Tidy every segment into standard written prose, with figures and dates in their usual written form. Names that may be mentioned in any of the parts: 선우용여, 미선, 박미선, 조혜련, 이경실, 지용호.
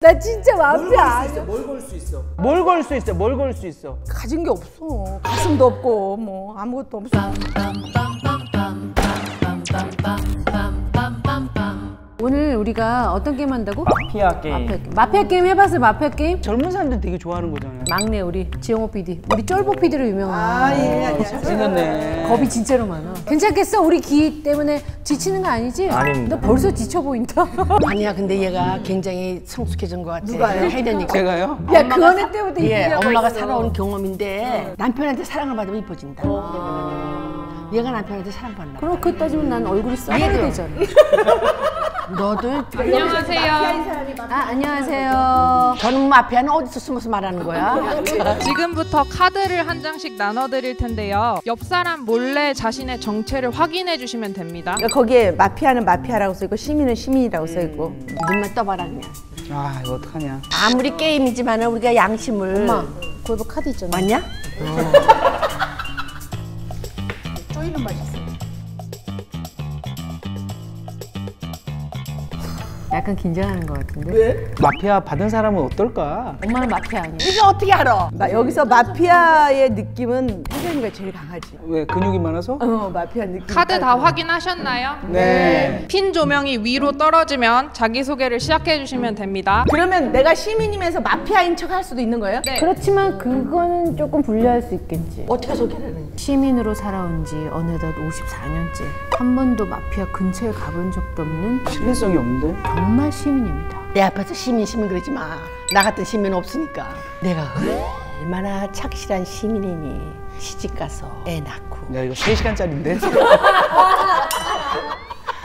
나 진짜 마음이 아니야. 뭘 걸 수 있어? 뭘 걸 수 있어? 뭘 걸 수 있어? 가진 게 없어. 가슴도 없고 뭐 아무것도 없어. 오늘 우리가 어떤 게임 한다고? 마피아 게임. 마피아 게임 해봤어요? 마피아 게임? 젊은 사람들 되게 좋아하는 거잖아요. 막내 우리 지영호 PD, 우리 쫄보 PD로 유명한. 아예 잘생겼네. 겁이 진짜로 많아. 괜찮겠어? 우리 기 때문에 지치는 거 아니지? 아닙니다. 너 벌써 지쳐 보인다. 아니야, 근데 얘가 굉장히 성숙해진 것 같아. 누가요? 혜련이가. 제가요? 야, 그 어느 때부터 예, 엄마가 있어. 살아온 경험인데 남편한테 사랑을 받으면 이뻐진다. 얘가 남편한테 사랑받나? 그럼 그 따지면 난 얼굴이 싸늘해 되잖아. 너도 안녕하세요. 안녕하세요. 저는 마피아는 어디서 숨어서 말하는 거야? 지금부터 카드를 한 장씩 나눠드릴 텐데요. 옆 사람 몰래 자신의 정체를 확인해 주시면 됩니다. 거기에 마피아는 마피아라고 써있고 시민은 시민이라고 써있고. 눈만 떠봐라 그냥. 아 이거 어떡하냐. 아무리 게임이지만 우리가 양심을. 엄마 골프 카드 있잖아. 맞냐? 쪼이는 맛있어. 약간 긴장하는 것 같은데? 왜? 마피아 받은 사람은 어떨까? 엄마는 마피아 아니야. 이거 어떻게 알아? 나 여기서 마피아의 느낌은 혜련이가 제일 강하지. 왜? 근육이 많아서? 어, 마피아 느낌. 카드 다 확인하셨나요? 네. 핀 조명이 위로 떨어지면 자기소개를 시작해 주시면 됩니다. 그러면 내가 시민이면서 마피아인 척 할 수도 있는 거예요? 네. 그렇지만 그거는 조금 불리할 수 있겠지. 어떻게 소개를 하는지? 시민으로 살아온 지 어느덧 54년째. 한 번도 마피아 근처에 가본 적도 없는? 신뢰성이 없는데? 정말 시민입니다. 내 앞에서 시민 그러지 마. 나 같은 시민 없으니까. 내가 얼마나 착실한 시민이니. 시집가서 애 낳고. 야 이거 3시간짜리인데?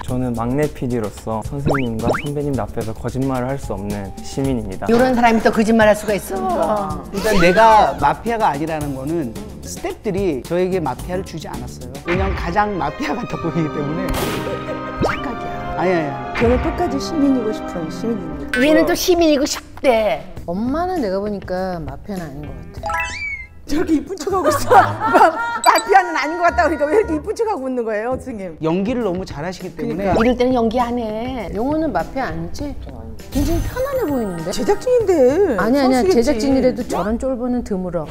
저는 막내 PD로서 선생님과 선배님 앞에서 거짓말을 할 수 없는 시민입니다. 이런 사람이 또 거짓말할 수가 있어. 일단 내가 마피아가 아니라는 거는 스태프들이 저에게 마피아를 주지 않았어요. 왜냐면 가장 마피아 같아 보이기 때문에. 착각이야. 아니야. 저는 끝까지 시민이고 싶은 시민입니다. 얘는 또 시민이고 싶대. 엄마는 내가 보니까 마피아는 아닌 것 같아. 저렇게 이쁜 척하고 있어. 마피아는 아닌 것 같다 그러니까 왜 이렇게 이쁜 척하고 있는 거예요, 선생님? 연기를 너무 잘하시기 때문에. 그러니까. 이럴 때는 연기 안 해. 용호는 마피아 아니지? 굉장히 편안해 보이는데? 제작진인데. 아니야 제작진이라도 저런 쫄보는 드물어.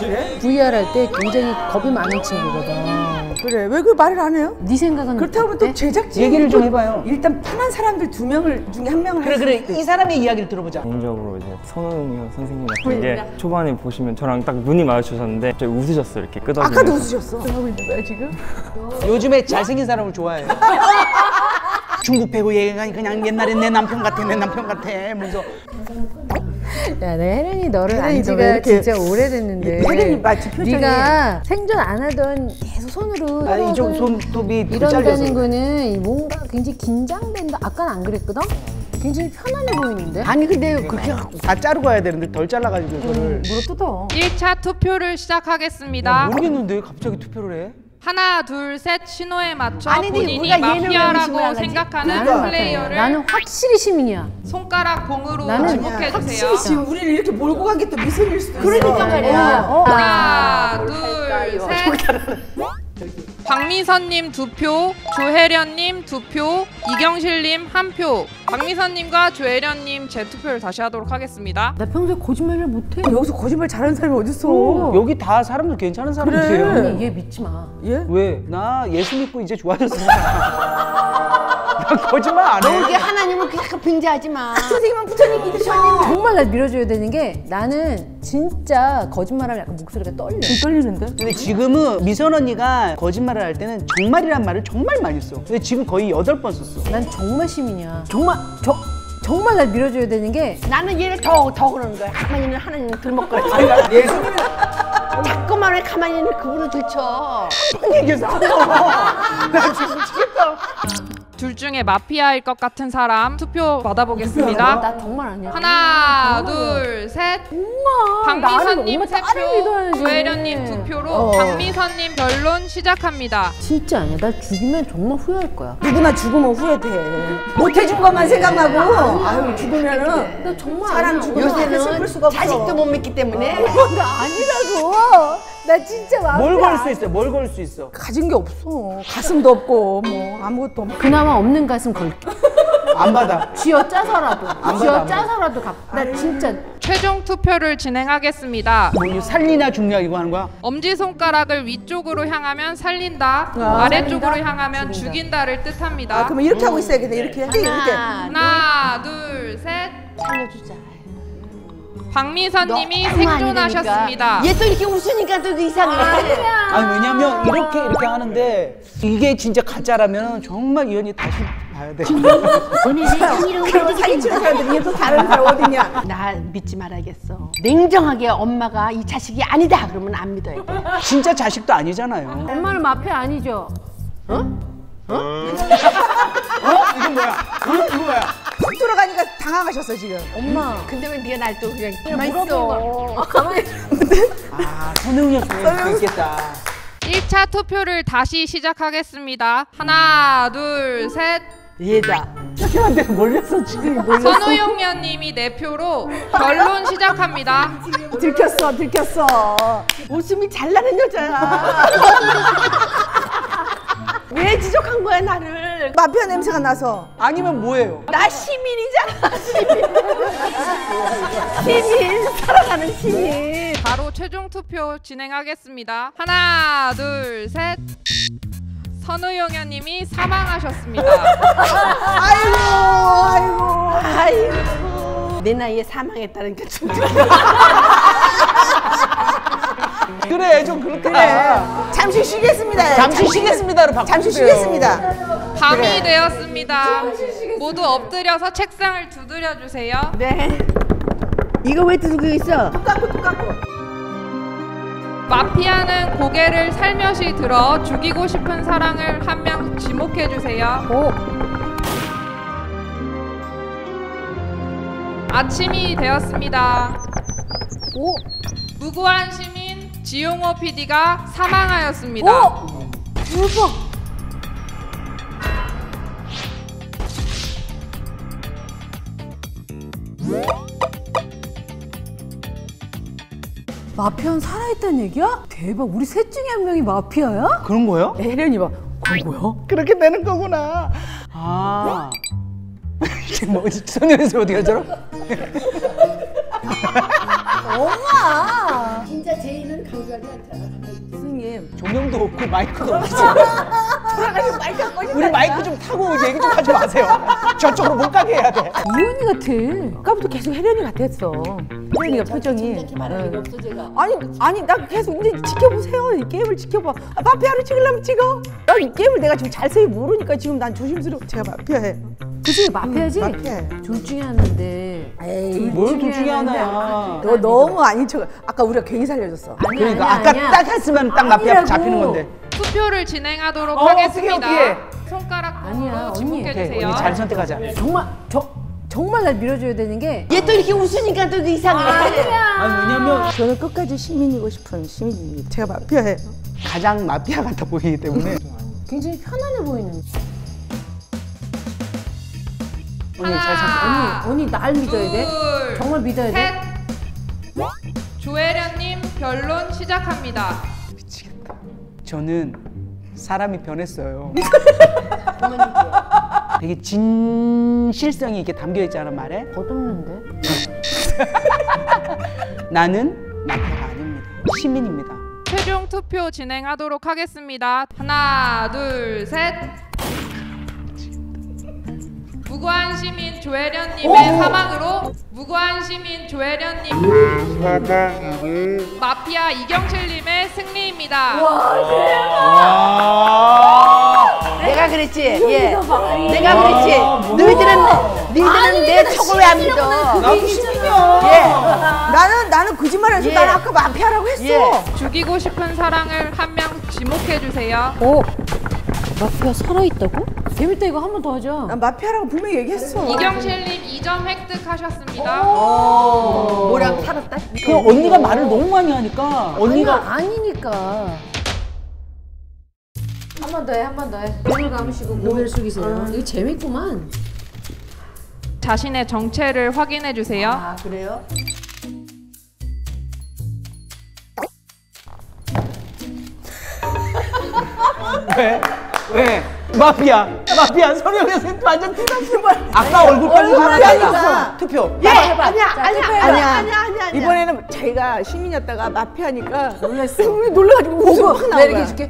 그래? VR 할 때 굉장히 겁이 많은 친구거든. 그래 왜 그 말을 안 해요? 네 생각은 그렇다고 하면 또 제작진 얘기를 좀 해봐요. 일단 편한 사람들 두 명을 중에 한 명을 그래 이 사람의 이야기를 들어보자. 개인적으로 이제 선우영 선생님 같은 게 초반에 보시면 저랑 딱 눈이 마주치셨는데 갑자기 웃으셨어요. 이렇게 끄덕이면서. 아까도 웃으셨어. 뭐 하고 있는 거야 지금? 요즘에 잘생긴 사람을 좋아해요. 중국 배우 얘기가 그냥 옛날에 내 남편 같아 하면서. 야, 내 혜련이 너를 안 지가 진짜 오래됐는데 혜련이 마치 표정이 네가 생존 안 하던 계속 손으로 아, 이쪽 손톱이 이런다는 거는 뭔가 굉장히 긴장된다. 아까는 안 그랬거든? 굉장히 편안해 보이는데? 아니 근데 그렇게 다 자르고 가야 되는데 덜 잘라가지고 이거를 물어 뜯어. 1차 투표를 시작하겠습니다. 야, 모르겠는데 가갑자기 투표를 해? 하나, 둘, 셋 신호에 맞춰 본인이 마피아라고 생각하는 플레이어를. 나는 확실히 시민이야. 손가락 공으로 지목해주세요. 확실히 시민. 우리를 이렇게 몰고 간 게 또 미선일 수도 있어. 그러니까 말이야. 하나, 둘, 셋. 박미선님 2표, 조혜련님 2표, 이경실님 1표. 박미선님과 조혜련님 재투표를 다시 하도록 하겠습니다. 나 평소에 거짓말을 못해. 여기서 거짓말 잘하는 사람이 어딨어? 여기 다 사람들 괜찮은 사람들이에요. 그래. 아니 얘 믿지 마. 예? 왜? 나 예수 믿고 이제 좋아졌어. 나 거짓말 안 해. 여기 하나님은 그냥 빙자하지 마. 선생님은 부처님 믿으셔. 정말 나 밀어줘야 되는 게 나는 진짜 거짓말하면 약간 목소리가 떨려. 떨리는데? 근데 지금은 미선 언니가 거짓말을 할 때는 정말이란 말을 정말 많이 써. 근데 지금 거의 8번 썼어. 난 정말 시민이야. 정말 날 밀어줘야 되는 게 나는 얘를 더 그러는 거야. 하나님은 하나님 들먹거려. 예수님은 자꾸만 왜 가만히 있는 그분을 들쳐. 뭔 얘기해서 나 지금 미치겠다. 둘 중에 마피아일 것 같은 사람 투표 받아보겠습니다. 나 정말 아니야. 하나, 둘, 셋. 박미선님 3표, 조혜련님 2표로 박미선님 변론 시작합니다. 진짜 아니야. 나 죽이면 정말 후회할 거야. 누구나 죽으면 후회돼. 못 해준 것만 생각하고. 아유 죽으면은 나 정말 사람 죽으면 수가 없어. 자식도 못 믿기 때문에. 나 아니라고. 나 진짜 마음이 안. 뭘 걸 수 있어? 뭘 걸 수 있어? 가진 게 없어. 가슴도 없고 뭐 아무것도 없고. 그나마 없는 가슴 걸게. 안 받아. 쥐어짜서라도. 쥐어짜서라도 갚아. 나 진짜. 최종 투표를 진행하겠습니다. 뭐 살리나 죽냐 이거 하는 거야? 엄지손가락을 위쪽으로 향하면 살린다, 아, 아래쪽으로 살린다? 향하면 죽인다를 뜻합니다. 아, 그럼 이렇게 하고 있어야겠네. 이렇게. 하나, 둘, 셋. 살려주자. 박미선님이 생존하셨습니다. 얘 또 이렇게 웃으니까 또 이상해. 아니 왜냐면 이렇게 하는데 이게 진짜 가짜라면 정말 이 언니 다시 봐야 돼. 그런 사기치는 사람들이 또 다른 사람 어디냐. 나 믿지 말아야겠어. 냉정하게 엄마가 이 자식이 아니다 그러면 안 믿어야 돼. 진짜 자식도 아니잖아요. 엄마는 마패 아니죠? 어? 어? 어? 이건 뭐야? 이건 뭐야? 훅 들어가니까 당황하셨어 지금. 엄마. 근데 왜 네가 날 또 그냥 가만히 있어. 가만히 있는데? 아, 선우야 조용히 있겠다. 1차 투표를 다시 시작하겠습니다. 하나, 둘, 셋. 예다. 투표한테 몰렸어 지금. 선우용면님이 4표로 결론 시작합니다. 들켰어. 웃음이 잘 나는 여자야. 왜 지적한 거야 나를? 마피아 냄새가 나서. 아니면 뭐예요? 나 시민이잖아. 시민. 살아가는 시민. 바로 최종 투표 진행하겠습니다. 하나, 둘, 셋. 선우용현 님이 사망하셨습니다. 아이고. 내 나이에 사망했다는 게 좀. 그래 좀 그렇게 그래. 잠시 쉬겠습니다. 잠시 쉬겠습니다로 바꿔. 잠시 쉬겠습니다. 밤이 그래. 되었습니다. 모두 엎드려서 책상을 두드려 주세요. 네. 이거 왜 두드리고 있어? 똑같고. 마피아는 고개를 살며시 들어 죽이고 싶은 사람을 한 명 지목해 주세요. 오. 아침이 되었습니다. 오. 무고한 시민 지용호 PD가 사망하였습니다. 오. 대박. 마피아는 살아있다는 얘기야? 대박, 우리 셋 중에 한 명이 마피아야? 그런 거야? 혜련이 봐, 그런 거야? 그렇게 되는 거구나. 아. 이게 뭐지? 소녀에서 어디 가죠? 엄마! 진짜 제인은 강조하지 않잖아. 스승님. 조명도 없고 마이크도 없지. 돌아가시면 마이크가 꺼진다. 우리 마이크 좀 타고 얘기 좀 하지 마세요. 저쪽으로 못 가게 해야 돼. 이현이 같아. 아까부터 계속 혜련이 같았어. 혜련이가 표정이. 아니 나 계속 근데 지켜보세요. 이 게임을 지켜봐. 아, 마피아를 찍으려면 찍어. 난 이 게임을 내가 지금 자세히 모르니까 지금 난 조심스러워. 제가 마피아해. 그치 마피아지? 둘 중에 하는데. 에이 뭘 둘 중에 하나야. 너 너무 아닌 척. 아까 우리가 괜히 살려줬어. 아니, 그러니까 아니야, 아까 아니야. 딱 했으면 딱 마피아 잡히는 건데. 투표를 진행하도록 하겠습니다. 어떻게. 손가락으로 지목해주세요. 언니 잘 선택하자. 정말 정말 날 밀어줘야 되는 게. 얘 또 이렇게 웃으니까 또 이상해. 아니 왜냐면 저는 끝까지 시민이고 싶은 시민입니다. 제가 마피아예요. 가장 마피아 같아 보이기 때문에 굉장히 편안해 보이는. 언니 잘 선택. 언니 날 믿어야 돼. 정말 믿어야 돼. 조혜련님 결론 시작합니다. 미치겠다. 저는 사람이 변했어요. 되게 진실성이 이렇게 담겨있잖아 말에. 덧없는데? 나는 마피아가 아닙니다. 시민입니다. 최종 투표 진행하도록 하겠습니다. 하나, 둘, 셋. 무고한 시민 조혜련님의 사망으로 무고한 시민 조혜련님 사망으로 마피아 이경실님의 승리입니다. 와 대박! 내가 그랬지. 예. 내가 그랬지. 너희들은 내 척을 왜 안 믿어? 나도 시민이야. 예. 나는 거짓말해서 예. 나는 아까 마피아라고 했어. 예. 죽이고 싶은 사랑을 한 명 지목해 주세요. 오. 마피아 살아있다고? 재밌다 이거 한 번 더 하자. 난 마피아라고 분명히 얘기했어. 이경실님 2점 획득하셨습니다. 뭐라고 살았다? 그냥 언니가 말을 너무 많이 하니까. 언니가 아니니까. 한 번 더 해, 한 번 더 해. 눈을 감으시고 고개를 숙이세요. 이거 재밌구만. 자신의 정체를 확인해 주세요. 아 그래요? 왜? 마피아 서령의 샘표 완전 틀렸어. 아까 얼굴까지 하나 투표. 예. 아니야. 이번에는 자기가 시민이었다가 마피아니까 놀랐어. 놀래가지고 웃음 확 나온 거야. 내가 이렇게 해줄게.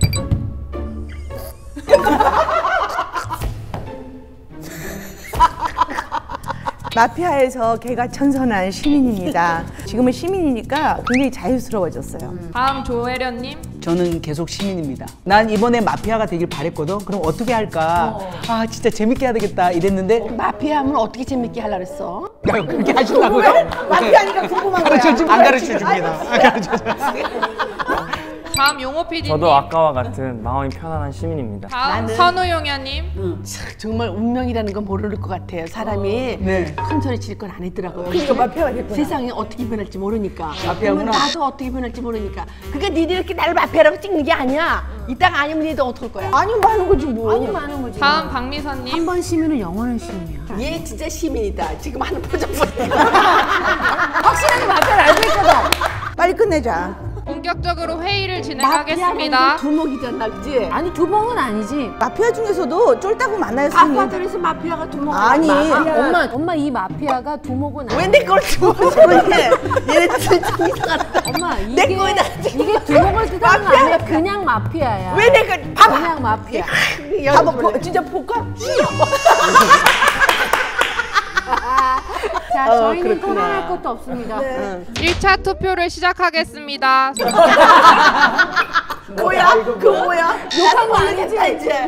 마피아에서 개가 천선한 시민입니다. 지금은 시민이니까 굉장히 자유스러워졌어요. 다음 조혜련님. 저는 계속 시민입니다. 난 이번에 마피아가 되길 바랬거든. 그럼 어떻게 할까? 아 진짜 재밌게 해야 되겠다 이랬는데 마피아 하면 어떻게 재밌게 하려고 했어? 야 그렇게 하신다고요? 마피아니까 궁금한 거야. 안 가르쳐줍니다. 다음 용호 PD님. 저도 아까와 같은 마음이 편안한 시민입니다. 다음 선우용야님. 정말 운명이라는 건 모를 것 같아요. 사람이 네. 큰 소리 칠 건 안 했더라고요. 그러니까 마피아가 됐구나. 세상이 어떻게 변할지 모르니까. 마피아구나. 나도 어떻게 변할지 모르니까. 그러니까 니들 이렇게 나를 마피아라고 찍는 게 아니야. 이따가 아니면 니들 어떨 거야. 아니면 많은 거지 뭐. 아니면 많은 거지. 다음 박미선님. 한 번 시민은 영원한 시민이야. 얘 진짜 시민이다. 지금 하는 포장 보니까. 확실하게 마피아를 알고 있거든. 빨리 끝내자. 본격적으로 회의를 진행하겠습니다. 두목이잖아, 그치? 아니 두목은 아니지. 마피아 중에서도 쫄따구 많아요. 아파트에서 마피아가 두목 아니. 엄마 이 마피아가 두목은 아니야. 왜 내 걸 두목을 해? 얘네 진짜 이상하다. 엄마 이게 두목을 뜻하는 거 아니야. 그냥 마피아야. 왜 내가 봐봐. 그냥 마피아. 봐봐 진짜 볼까? 싫어. 자, 저희는 토론할 것도 없습니다. 네. 1차 투표를 시작하겠습니다. 뭐야? 욕한 거 아니지?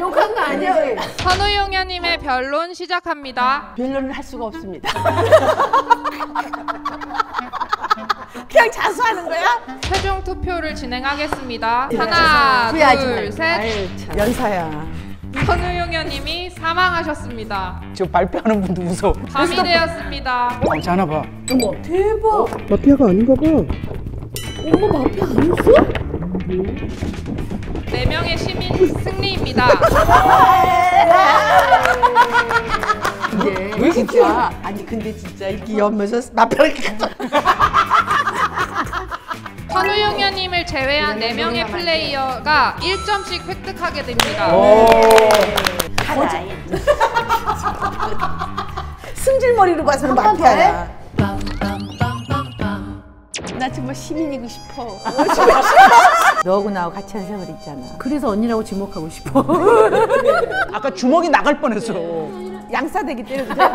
욕한 거 아니지? 선우용야님의 변론 시작합니다. 변론을 할 수가 없습니다. 그냥 자수하는 거야? 최종 투표를 진행하겠습니다. 하나, 둘, 셋. 아유, 연사야. 선우용야님이 사망하셨습니다. 저 발표하는 분도 무서워. 밤이 되었습니다. 어? 자나 봐. 어머 대박. 마피아가 아닌가 봐. 어머 마피아 아니었어? 4명의 시민 승리입니다. 근데 진짜 아니 근데 진짜 이렇게 연면서 마피아를 가져. 선우용야님을 제외한 4명의 플레이어가 1점씩 획득하게 됩니다. 가자. 승질머리로 봐서는 마피아야. 나 정말 시민이고 싶어. 너하고 나하고 같이 한 세월 있잖아. 그래서 언니라고 주목하고 싶어. 아까 주먹이 나갈 뻔했어. 양싸대기 때려주자.